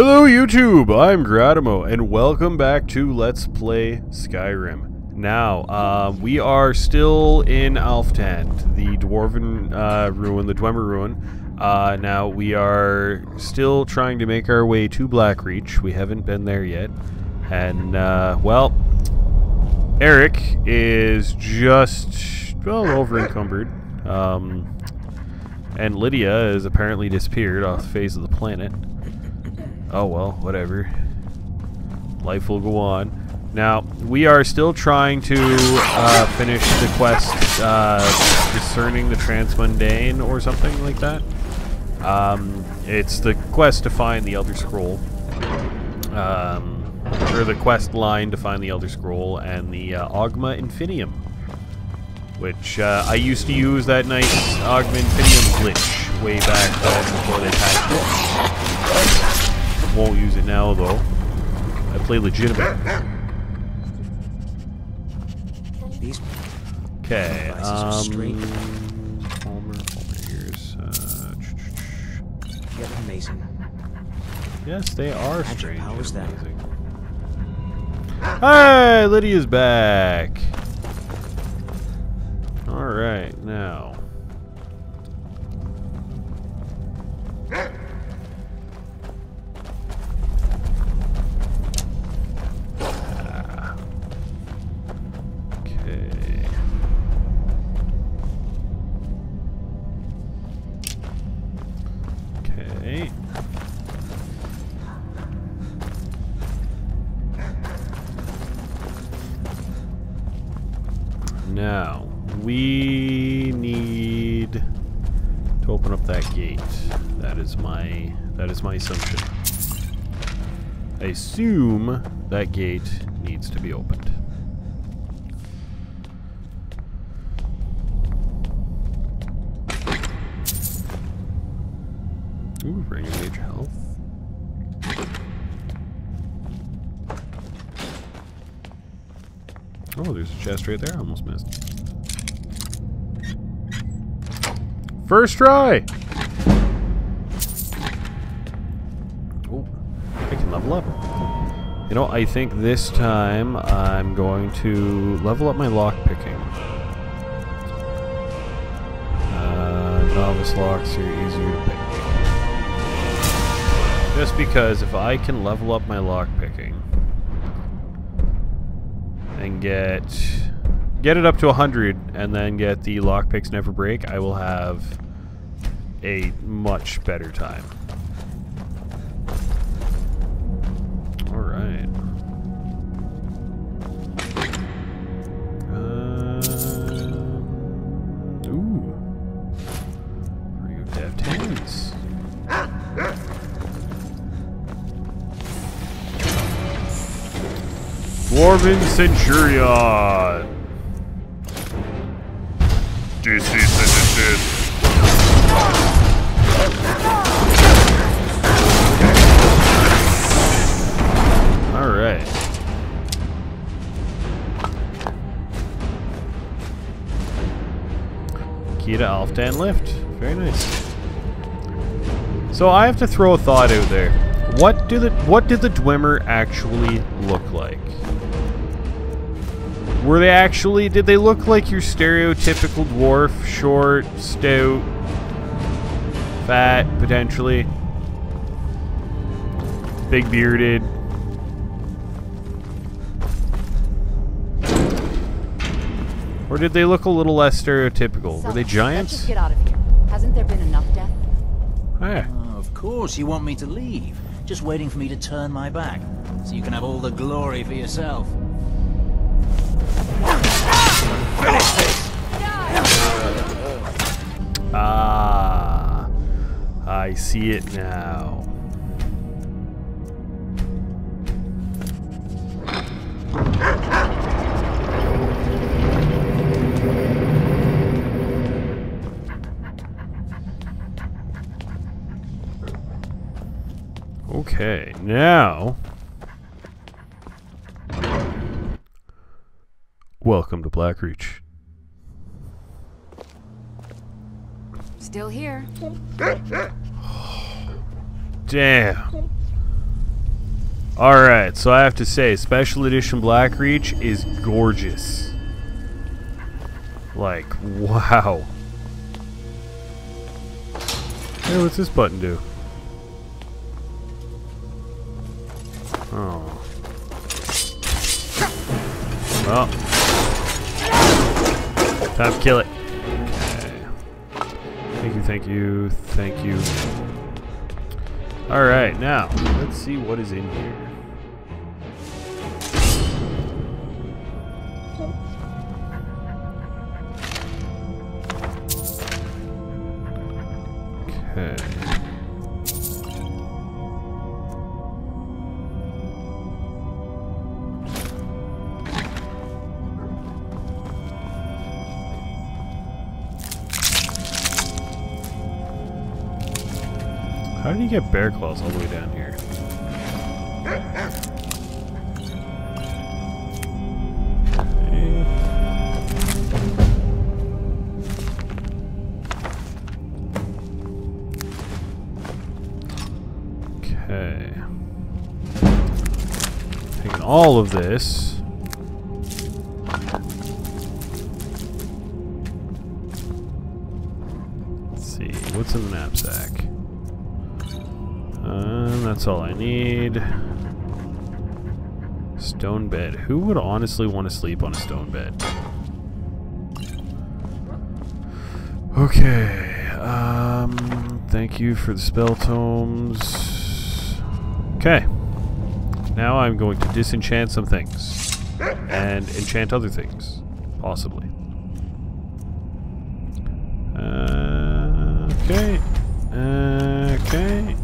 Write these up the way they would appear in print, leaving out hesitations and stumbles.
Hello YouTube, I'm Grahtimo, and welcome back to Let's Play Skyrim. Now, we are still in Alftand, the Dwarven ruin, the Dwemer ruin. Now, we are still trying to make our way to Blackreach. We haven't been there yet. And, well, Eric is just, well, over-encumbered. And Lydia has apparently disappeared off the face of the planet. Oh well, whatever. Life will go on. Now, we are still trying to finish the quest Discerning the Transmundane or something like that. It's the quest to find the Elder Scroll. Or the quest line to find the Elder Scroll and the Oghma Infinium. Which I used to use that nice Oghma Infinium glitch way back before they patched it. Won't use it now though. I play legitimate. Okay. Falmer ears. Yet amazing. Yes, they are strange. How is that? Hey, Lydia's back. All right now. Now, we need to open up that gate. That is my assumption. I assume that gate needs to be opened. Ooh, bringing major health. Oh, there's a chest right there. I almost missed. First try! Oh, I can level up. You know, I think this time I'm going to level up my lockpicking. Novice locks are easier to pick. Just because if I can level up my lockpicking, and get it up to 100 and then get the lockpicks never break, I will have a much better time. Alright. Ooh. There you go, dev 10s. Dwarven Centurion! This. Alright. Key to Alftand lift. Very nice. So I have to throw a thought out there. What did the Dwemer actually look like? Were they actually, did they look like your stereotypical dwarf? Short, stout, fat, potentially. Big bearded. Or did they look a little less stereotypical? Were they giants? Let's just get out of here. Hasn't there been enough death? Hey. Of course you want me to leave. Just waiting for me to turn my back. So you can have all the glory for yourself. Ah, I see it now. Okay, now. Welcome to Blackreach. Still here. Damn. Alright, so I have to say, Special Edition Blackreach is gorgeous. Like, wow. Hey, what's this button do? Oh. Well. Time to kill it. Okay. Thank you, thank you, thank you. Alright, now, let's see what is in here. How do you get bear claws all the way down here? Okay. Taking all of this. Let's see, what's in the knapsack? That's all I need. Stone bed. Who would honestly want to sleep on a stone bed? Okay. Thank you for the spell tomes. Okay. Now I'm going to disenchant some things. And enchant other things. Possibly. Okay. Okay.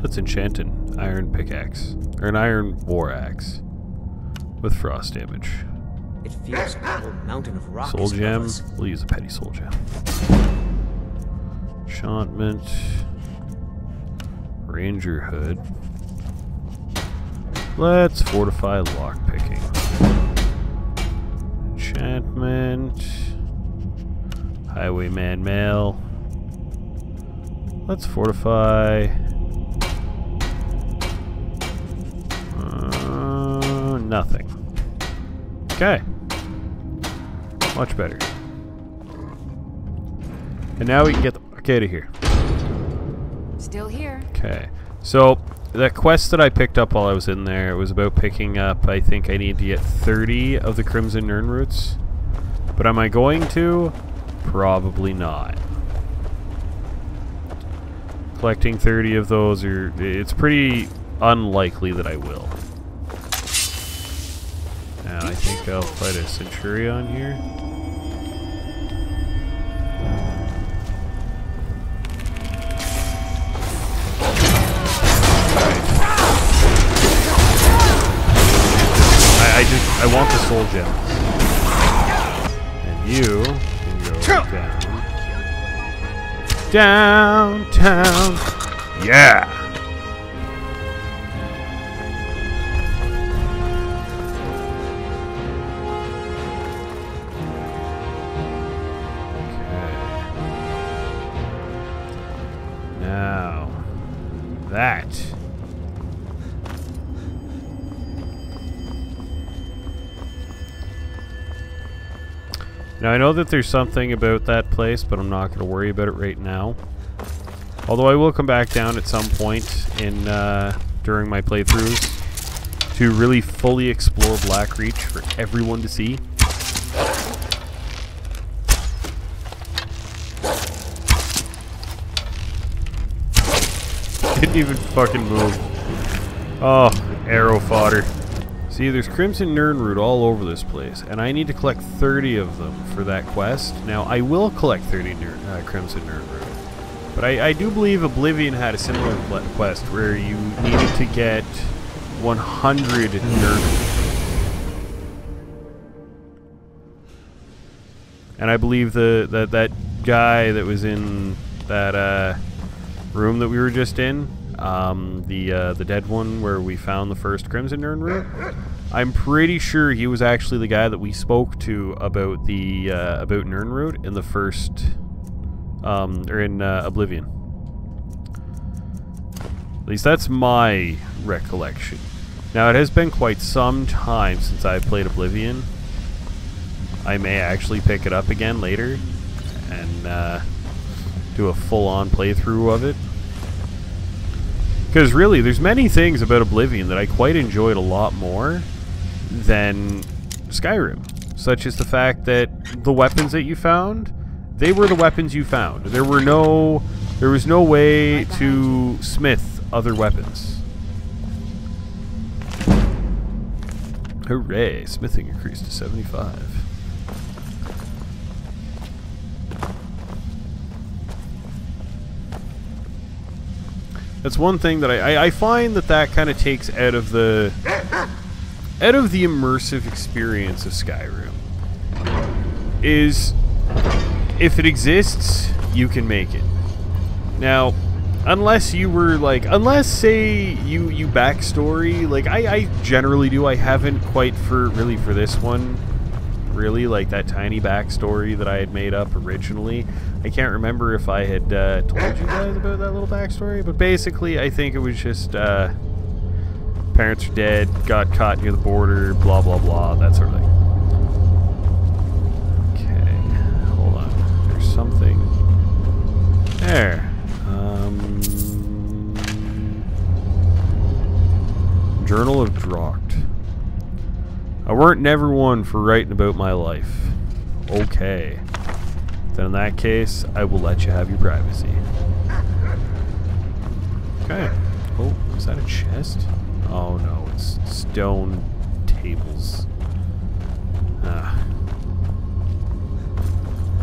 Let's enchant an iron pickaxe. Or an iron war axe. With frost damage. It feels like a whole mountain of rocks. Soul gem. We'll use a petty soul gem. Enchantment. Ranger hood. Let's fortify lock picking. Enchantment. Highwayman mail. Let's fortify. Nothing. Okay. Much better. And now we can get the fuck out of here. Still here. Okay. So, that quest that I picked up while I was in there, it was about picking up, I think I need to get 30 of the Crimson Nirnroots. But am I going to? Probably not. Collecting 30 of those, it's pretty unlikely that I will. Now I think I'll fight a Centurion here. I want the soul gem. And you can go down. Downtown. Yeah. Okay. Now that. Now I know that there's something about that place, but I'm not going to worry about it right now. Although I will come back down at some point in during my playthroughs to really fully explore Blackreach for everyone to see. Didn't even fucking move. Oh, arrow fodder. See, there's Crimson Nirnroot all over this place, and I need to collect 30 of them for that quest. Now, I will collect 30 Crimson Nirnroot, but I do believe Oblivion had a similar quest where you needed to get 100 Nirnroot. And I believe that guy that was in that room that we were just in, the dead one where we found the first Crimson Nirnroot. I'm pretty sure he was actually the guy that we spoke to about the about Nirnroot in the first, or in Oblivion. At least that's my recollection. Now it has been quite some time since I've played Oblivion. I may actually pick it up again later and do a full-on playthrough of it. Because really, there's many things about Oblivion that I quite enjoyed a lot more than Skyrim. Such as the fact that the weapons that you found, they were the weapons you found. There was no way to smith other weapons. Hooray, smithing increased to 75. That's one thing that I find that kind of takes out of the immersive experience of Skyrim. Is if it exists, you can make it. Now, unless you were like, unless say you backstory, like I generally do. I haven't quite for this one, really like that tiny backstory that I had made up originally. I can't remember if I had told you guys about that little backstory, but basically I think it was just parents are dead, got caught near the border, blah blah blah, that sort of thing. Okay, hold on. There's something there. Journal of Dracht. I weren't never one for writing about my life. Okay. Then in that case, I will let you have your privacy. Okay. Oh, is that a chest? Oh no, it's stone tables. I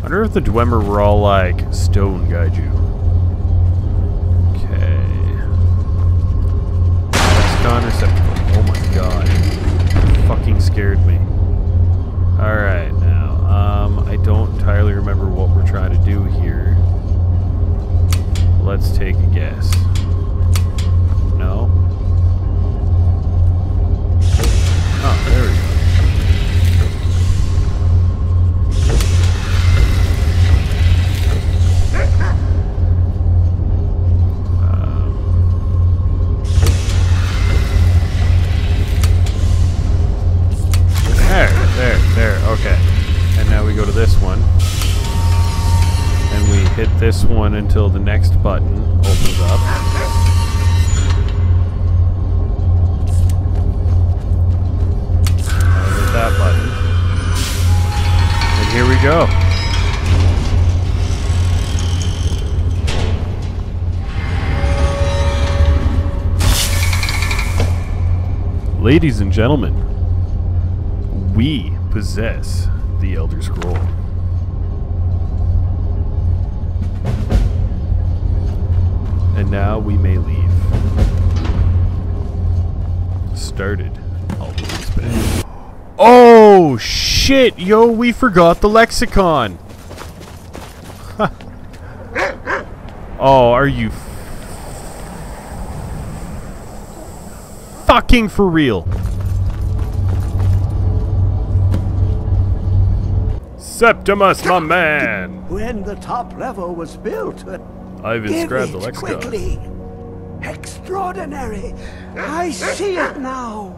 wonder if the Dwemer were all like, stone kaiju. Okay. Stun receptacle. Oh my god. Fucking scared me. Alright, now. I don't entirely remember what we're trying to do here. Let's take a guess. No? Oh, there we go. Okay, and now we go to this one, and we hit this one until the next button opens up. Hit that button, and here we go. Ladies and gentlemen, we possess the Elder Scroll. And now we may leave. Started. I'll do this back. Oh shit, yo, we forgot the lexicon. Oh, are you fucking for real? Septimus, my man! When the top level was built, I've inscribed the lexicon. Quickly. Extraordinary! I see it now!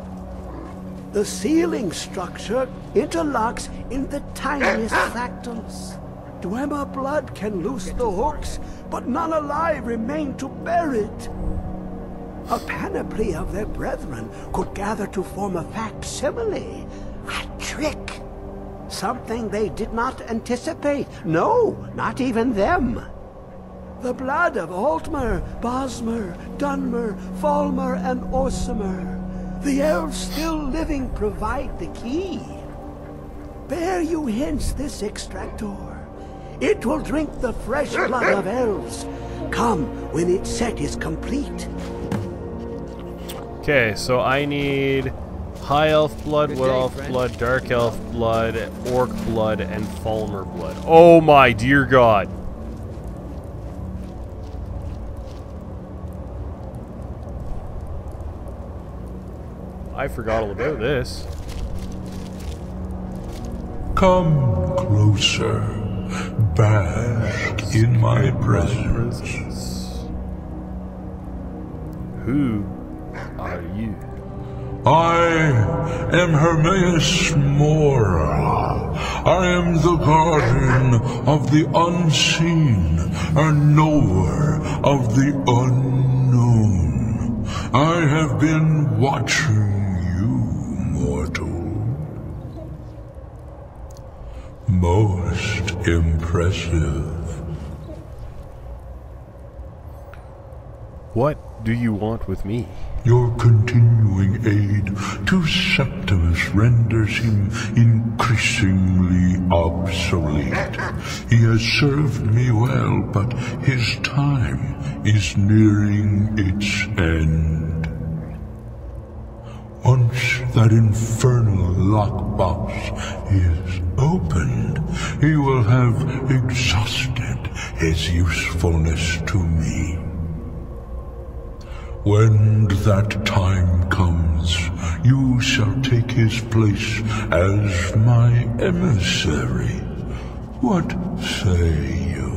The sealing structure interlocks in the tiniest fractals. Dwemer blood can loose the hooks, but none alive remain to bear it. A panoply of their brethren could gather to form a facsimile, a trick. Something they did not anticipate. No, not even them. The blood of Altmer, Bosmer, Dunmer, Falmer, and Orsimer. The elves still living provide the key. Bear you hence this extractor. It will drink the fresh blood of elves. Come when its set is complete. Okay, so I need high elf blood, wood elf blood, dark elf blood, orc blood, and Falmer blood. Oh my dear god! I forgot all about this. Come closer. Bask in my presence. Who are you? I am Hermaeus Mora. I am the guardian of the unseen and knower of the unknown. I have been watching you, mortal. Most impressive. What do you want with me? Your continuing aid to Septimus renders him increasingly obsolete. He has served me well, but his time is nearing its end. Once that infernal lockbox is opened, he will have exhausted his usefulness to me. When that time comes, you shall take his place as my emissary. What say you?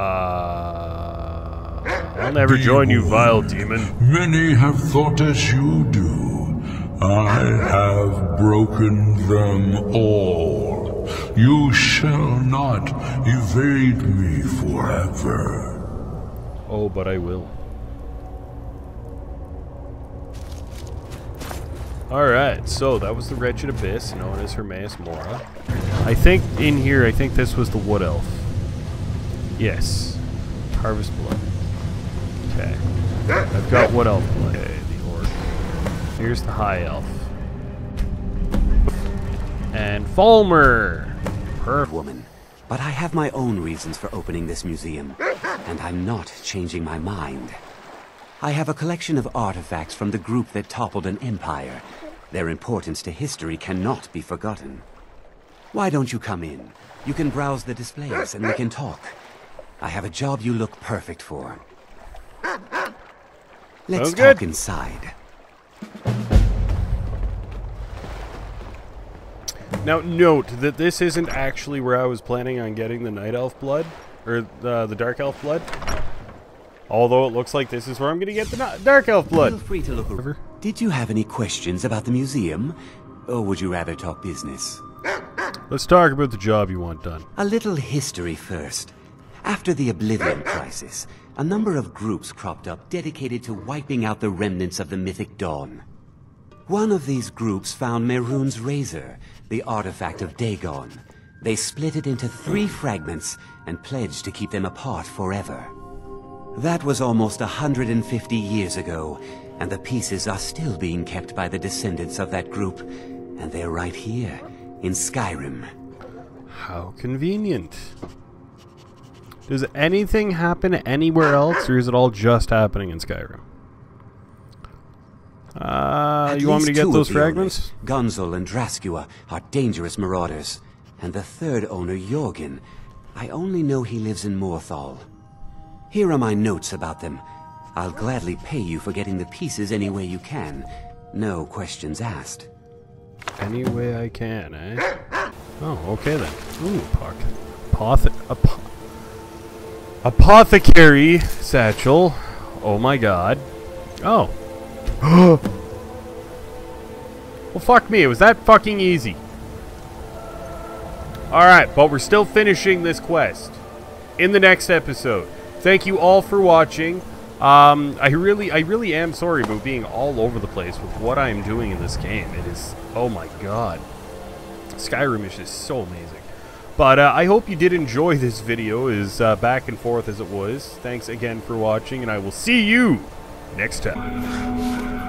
I'll never join you, vile demon. Many have thought as you do. I have broken them all. You shall not evade me forever. Oh, but I will. Alright, so that was the Wretched Abyss, known as Hermaeus Mora. I think in here, I think this was the Wood Elf. Yes. Harvest Blood. Okay. I've got Wood Elf Blood. Okay, the Orc. Here's the High Elf. And Falmer! Perfect. Woman. But I have my own reasons for opening this museum, and I'm not changing my mind. I have a collection of artifacts from the group that toppled an empire. Their importance to history cannot be forgotten. Why don't you come in? You can browse the displays and we can talk. I have a job you look perfect for. Let's talk inside. Now, note that this isn't actually where I was planning on getting the Night Elf blood, or the Dark Elf blood. Although it looks like this is where I'm going to get the Dark Elf blood. Feel free to look over. Did you have any questions about the museum, or would you rather talk business? Let's talk about the job you want done. A little history first. After the Oblivion Crisis, a number of groups cropped up dedicated to wiping out the remnants of the Mythic Dawn. One of these groups found Mehrunes' Razor, the artifact of Dagon. They split it into 3 fragments and pledged to keep them apart forever. That was almost 150 years ago, and the pieces are still being kept by the descendants of that group, and they're right here, in Skyrim. How convenient. Does anything happen anywhere else, or is it all just happening in Skyrim? You want me to get those fragments? Gonzul and Draskua are dangerous marauders. And the third owner, Jorgen, I only know he lives in Morthal. Here are my notes about them. I'll gladly pay you for getting the pieces any way you can. No questions asked. Any way I can, eh? Oh, okay then. Ooh, apothecary satchel. Oh my god. Oh. Well, fuck me, it was that fucking easy. Alright, but we're still finishing this quest in the next episode. Thank you all for watching. I really am sorry about being all over the place with what I'm doing in this game. It is, oh my god. Skyrim is just so amazing. But I hope you did enjoy this video, as back and forth as it was. Thanks again for watching, and I will see you next time.